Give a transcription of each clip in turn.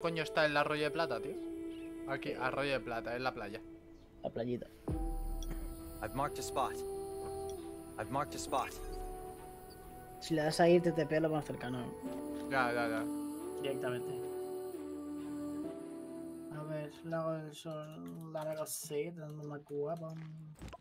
Coño, está el Arroyo de Plata, tío. Aquí, Arroyo de Plata, es la playa. La playita. I've marked a spot. I've marked a spot. Si le das a ir, te TP lo más cercano. Ya. Directamente. A ver, Lago del Sol, Largo C, dando una cuba para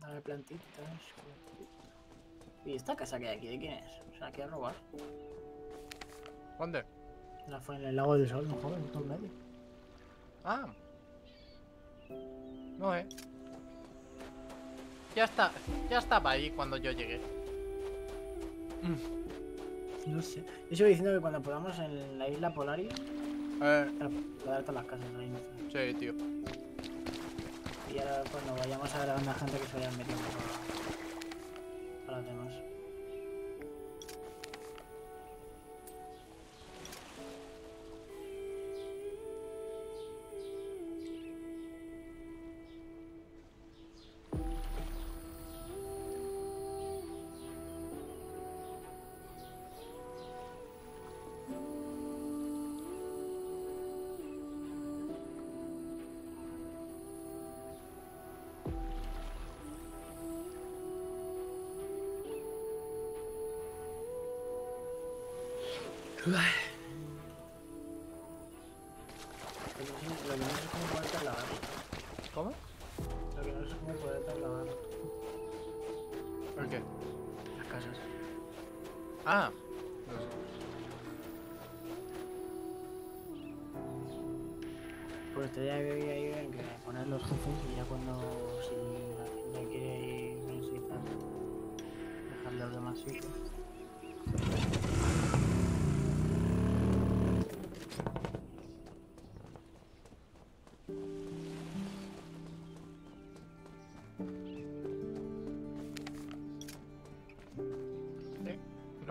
darle plantitas. ¿Y esta casa que hay aquí? ¿De quién es? O sea, ¿qué robar? ¿Dónde? La fue en el Lago del Sol, no joder, no en medio. Ah. No, ya estaba ahí cuando yo llegué. No sé. Yo sigo diciendo que cuando podamos en la isla Polaris. Para dar todas las casas ahí. Sí, tío. Y ahora cuando vayamos a ver a la gente que se vayan metiendo para los demás.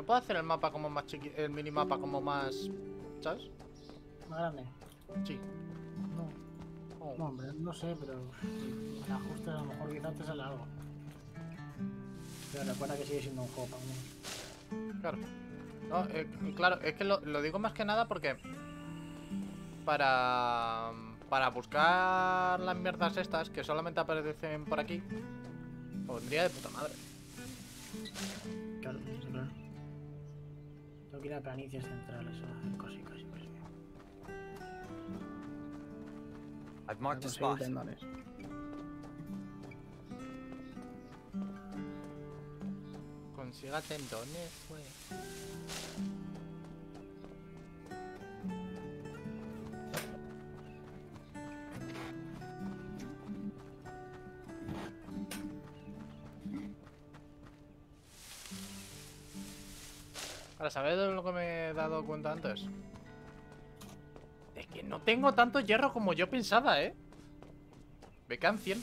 ¿Puedo hacer el mapa como más chiquito, el minimapa como más, ¿sabes? ¿Más grande? Sí. No. Oh. No, hombre, no sé, pero si me ajustas, a lo mejor quizás te sale algo. Pero recuerda que sigue siendo un juego para mí. Claro. No, claro, es que lo digo más que nada porque para buscar las mierdas estas que solamente aparecen por aquí, pondría de puta madre. Claro, claro. Tengo que ir a planicies centrales, cosas. I've marked a spot. Consiga tendones, güey. Ahora, ¿sabes de lo que me he dado cuenta antes? Es que no tengo tanto hierro como yo pensaba, ¿eh? Me quedan 100.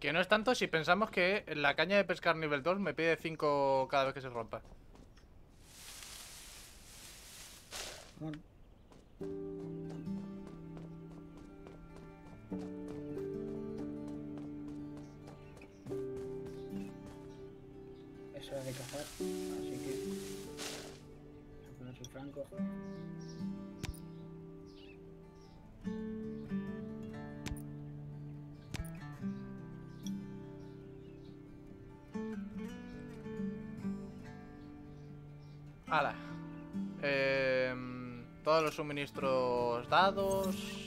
Que no es tanto si pensamos que la caña de pescar nivel 2 me pide 5 cada vez que se rompa. Bueno. De cazar, así que voy a poner su franco. ¡Hala! Todos los suministros dados.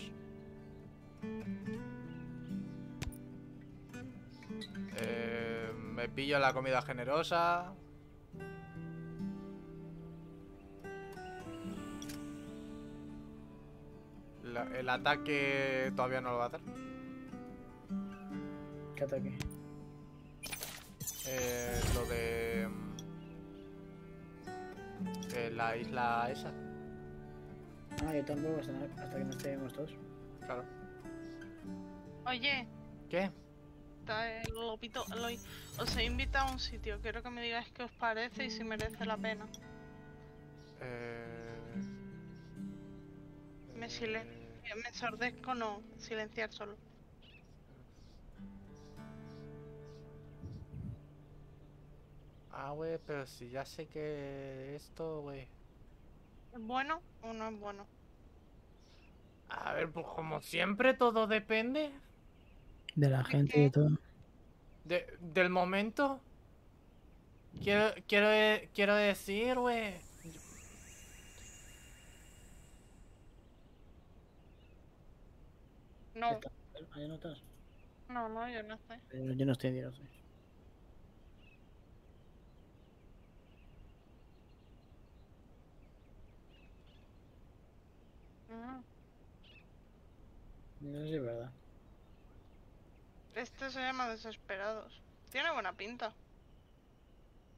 Me pillo la comida generosa. El ataque todavía no lo va a hacer. ¿Qué ataque? Lo de... la isla esa. Ah, yo tampoco hasta que nos quedemos todos. Claro. Oye. ¿Qué? El lopito, os he invitado a un sitio, quiero que me digáis qué os parece y si merece la pena. Me silencio, me ensordezco, no, silenciar solo. Ah, güey, pero si ya sé que esto, güey. ¿Es bueno o no es bueno? A ver, pues como siempre, todo depende. De la gente y de todo. Del momento. Quiero decir, güey. No. ¿Ahí no estás? No, no, yo no estoy. Yo no estoy, yo no estoy. No sé si es verdad. Este se llama Desesperados. Tiene buena pinta.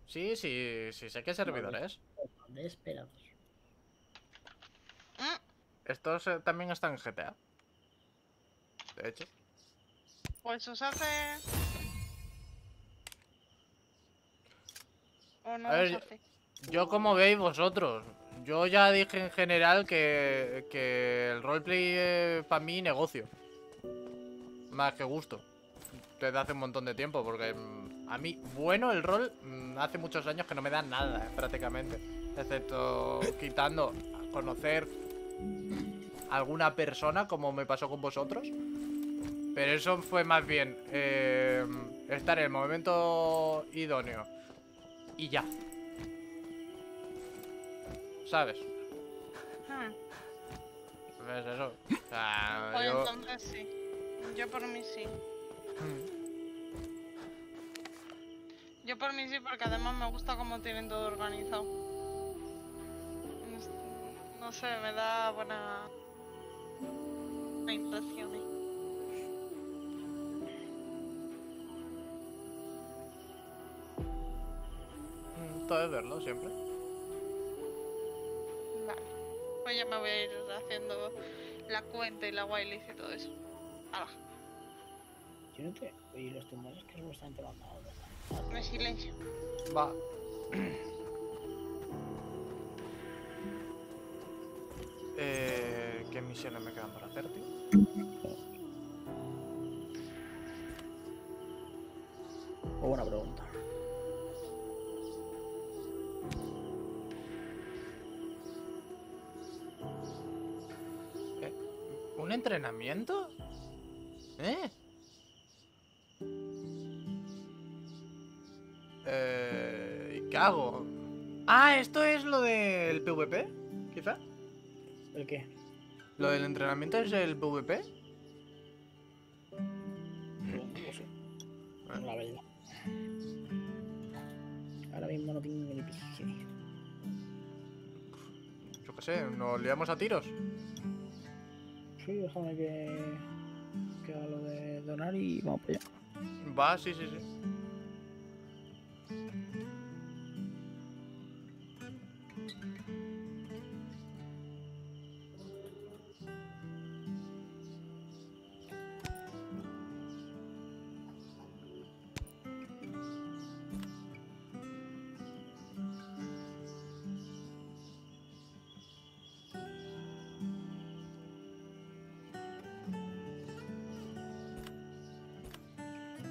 Sí, sí, sí, sé qué servidor es. Desesperados. Estos también están en GTA. De hecho. Pues os hace... O no os hace. Yo como veis vosotros. Yo ya dije en general que el roleplay es para mí negocio. Más que gusto. Desde hace un montón de tiempo, porque a mí, bueno, el rol hace muchos años que no me da nada, prácticamente. Excepto quitando conocer a alguna persona, como me pasó con vosotros. Pero eso fue más bien estar en el momento idóneo. Y ya. ¿Sabes? ¿Ves eso? O sea, pues yo... entonces sí. Yo por mí sí. Yo por mí sí, porque además me gusta cómo tienen todo organizado. No sé, me da buena... una impresión. Todo es verlo siempre. Vale. Pues ya me voy a ir haciendo la cuenta y la whitelist y todo eso. ¡Hala! Yo no te... Oye, los tumores que es bastante mandado. Me silencio. Va. ¿Qué misiones me quedan para hacer, tío? Oh, buena pregunta. ¿Un entrenamiento? ¿Eh? ¿Qué hago? Ah, esto es lo del PvP, quizá. ¿El qué? ¿Lo del entrenamiento es el PvP? No sé. La verdad. Ahora mismo no tengo ni pija. Yo qué sé, nos liamos a tiros. Sí, déjame que haga lo de donar y vamos para allá. Va, sí, sí, sí.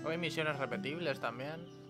Hay misiones repetibles también.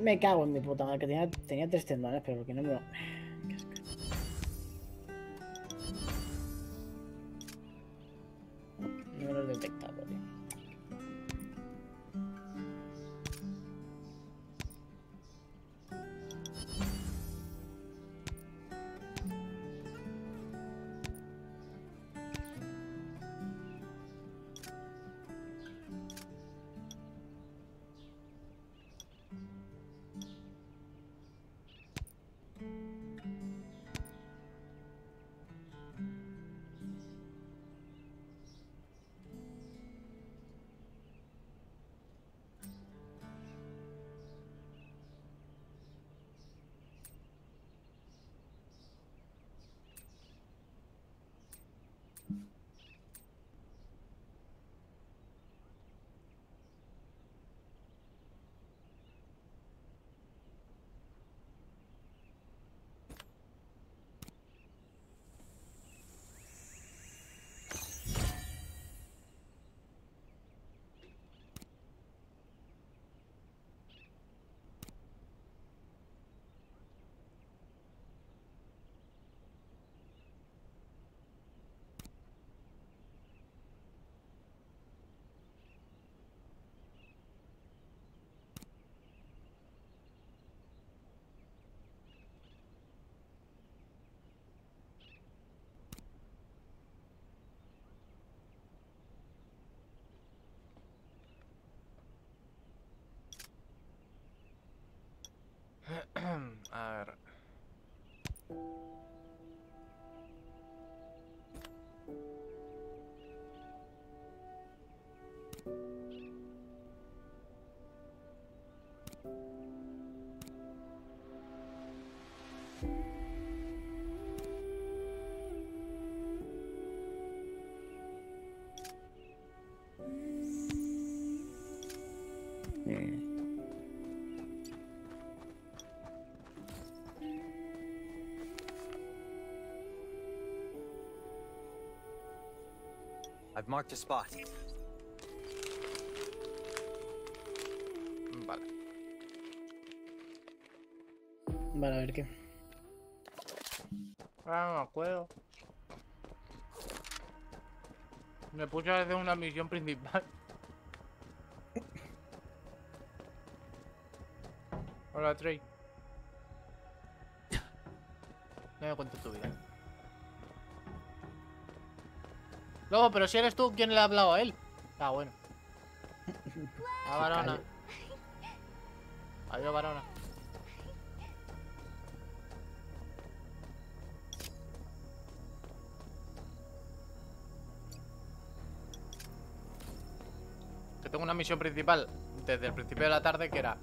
Me cago en mi puta madre, que tenía tres tendones, pero porque no me lo... detectadores. A ver. I've marked a spot. Vale. Vale, a ver qué. Ah, no me acuerdo. Me puse a hacer una misión principal. Hola, Trey. No me cuento tu vida. Luego, pero si eres tú, ¿quién le ha hablado a él? Ah, bueno. A varona. Adiós, varona. Que tengo una misión principal desde el principio de la tarde que era...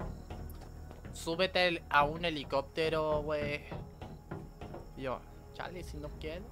Súbete a un helicóptero, güey. Y yo, chale, si no quiero...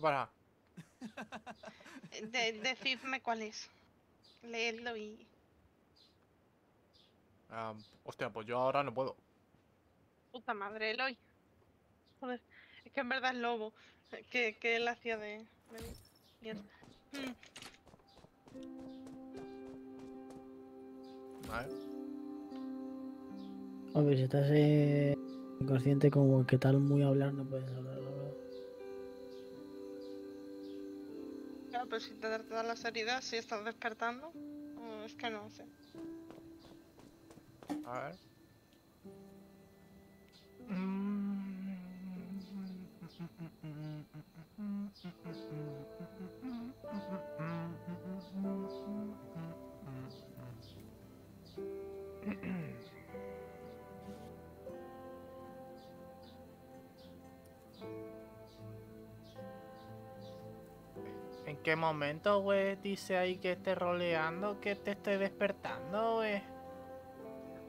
Para. Decidme cuál es. Leedlo y... hostia, pues yo ahora no puedo. Puta madre, Eloy. Joder, es que en verdad es lobo. Que él hacía de... Mierda. Vale. A ver, si estás inconsciente como que tal muy hablar, no puedes hablar. Pero si te da las heridas, si estás despertando, es que no sé. A ver. ¿En qué momento, güey, dice ahí que esté roleando, que te esté despertando, güey?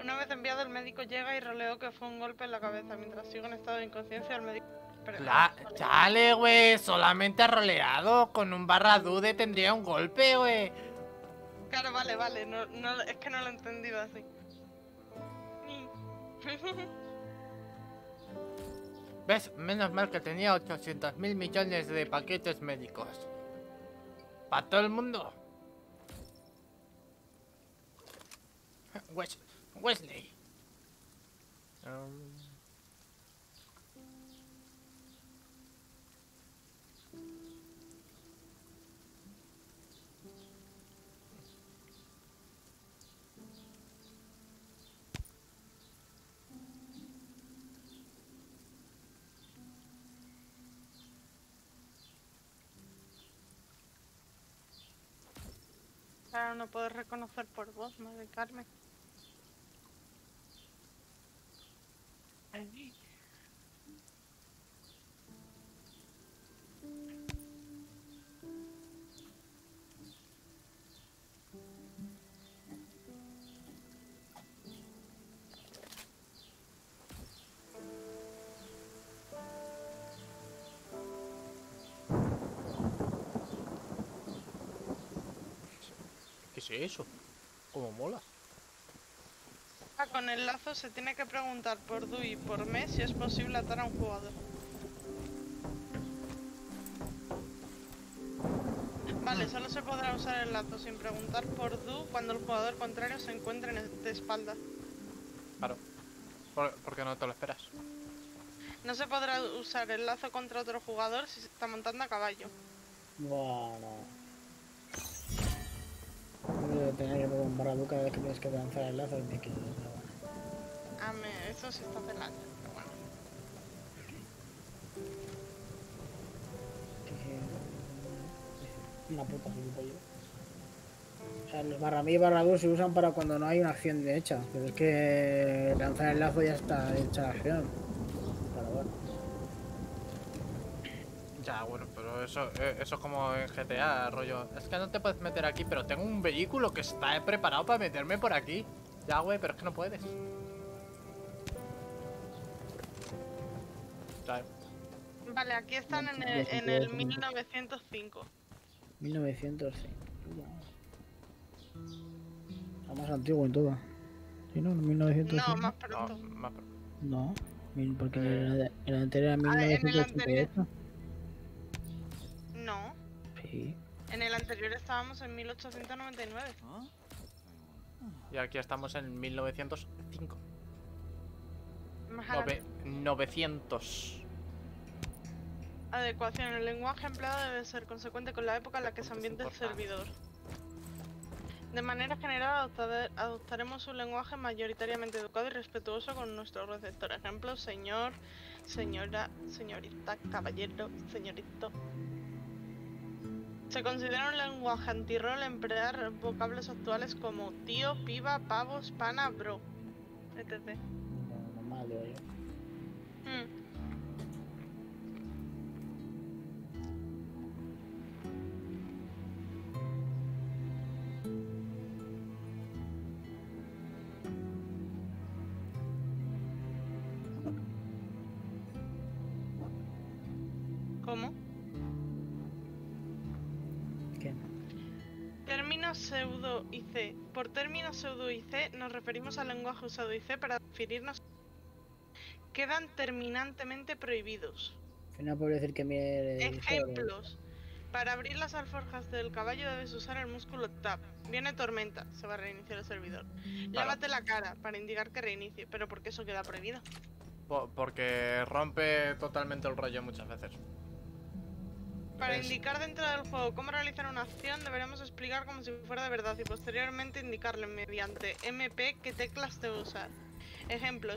Una vez enviado, el médico llega y roleo que fue un golpe en la cabeza. Mientras sigo en estado de inconsciencia, el médico... Chale, güey, solamente roleado. Con un barradude tendría un golpe, güey. Claro, vale, no, es que no lo he entendido así. ¿Ves? Menos mal que tenía 800.000 millones de paquetes médicos. Para todo el mundo. Wesley. Claro, no puedo reconocer por voz, madre Carmen. ¿Qué es eso? ¿Cómo mola? Con el lazo se tiene que preguntar por Dui por mes si es posible atar a un jugador. Vale, solo se podrá usar el lazo sin preguntar por Dui cuando el jugador contrario se encuentre de espalda. Claro, porque no te lo esperas. No se podrá usar el lazo contra otro jugador si se está montando a caballo. No. Tener que poner un barraduca cada vez que tienes que lanzar el lazo, de que no. Eso sí está pelando, pero bueno. Una puta, si me pollo. O sea, los barramí y barradur se usan para cuando no hay una acción de hecha. Pero es que lanzar el lazo ya está hecha la acción. Pero bueno. Ya, bueno, pero eso es como en GTA, rollo. Es que no te puedes meter aquí, pero tengo un vehículo que está preparado para meterme por aquí. Ya, güey, pero es que no puedes. Ya. Vale, aquí están en el 1905. 1905. Está más antiguo en todo. ¿Sí, no? 1905. No, más pronto. No, porque el anterior era 1988. No. Sí. En el anterior estábamos en 1899. ¿Ah? Y aquí estamos en 1905. Más adelante. 900. Adecuación. El lenguaje empleado debe ser consecuente con la época en la que se ambiente el servidor. De manera general, adoptaremos un lenguaje mayoritariamente educado y respetuoso con nuestro receptor. Ejemplo, señor, señora, señorita, caballero, señorito. Se considera un lenguaje antirrol emplear vocablos actuales como tío, piba, pavos, pana, bro, etc. No, malo, ¿eh? ¿Cómo? Pseudo IC. Por término pseudo IC nos referimos al lenguaje usado IC para definirnos. Quedan terminantemente prohibidos. No puedo decir que mire. Ejemplos. Para abrir las alforjas del caballo debes usar el músculo TAP. Viene tormenta, se va a reiniciar el servidor. Lávate la cara para indicar que reinicie, pero ¿por qué eso queda prohibido? Porque rompe totalmente el rollo muchas veces. Para indicar dentro del juego cómo realizar una acción, deberemos explicar como si fuera de verdad y posteriormente indicarle mediante MP qué teclas debe usar. Ejemplo,